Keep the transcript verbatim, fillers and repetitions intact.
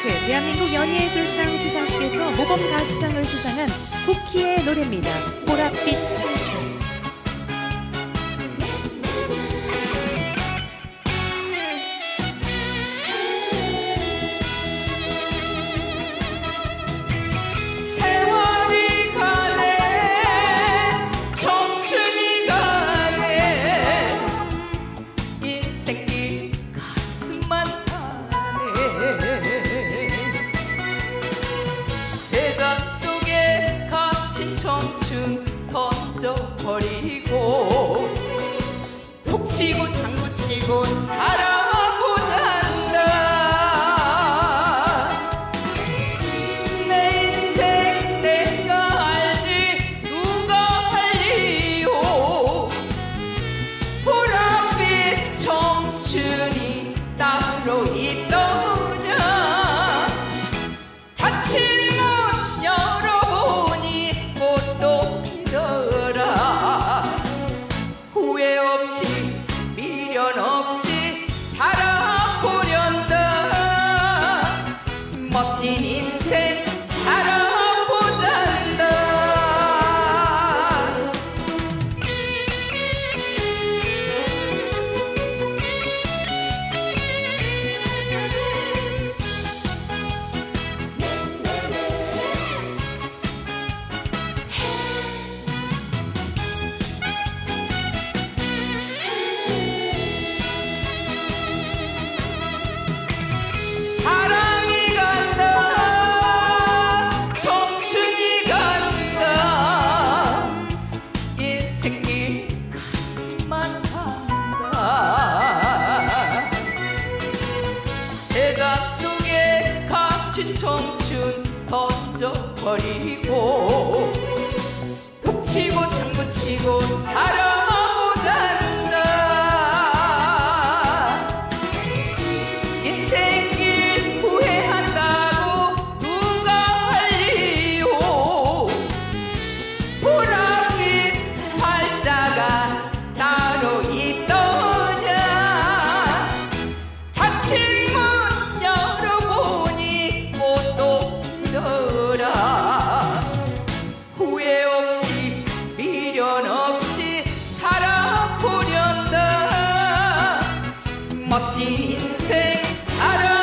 아티스트 대한민국 연예예술상 시상식에서 모범 가수상을 수상한 쿠키의 노래입니다. 보랏빛 청춘. 버리고 북치고 장구치고 살아보자 한다. 내 인생 내가 알지 누가 알리오. 보랏빛 청춘이 따로 있더냐. 다치 멋진 인생 살아보자 한다. 사랑 청춘 던져버리고 북치고 장구치고 살아보자 한다. 인생길 후회한다고 누가 알리오. 보랏빛 팔자가 따로 있더냐. 다치 멋진 인생 살아.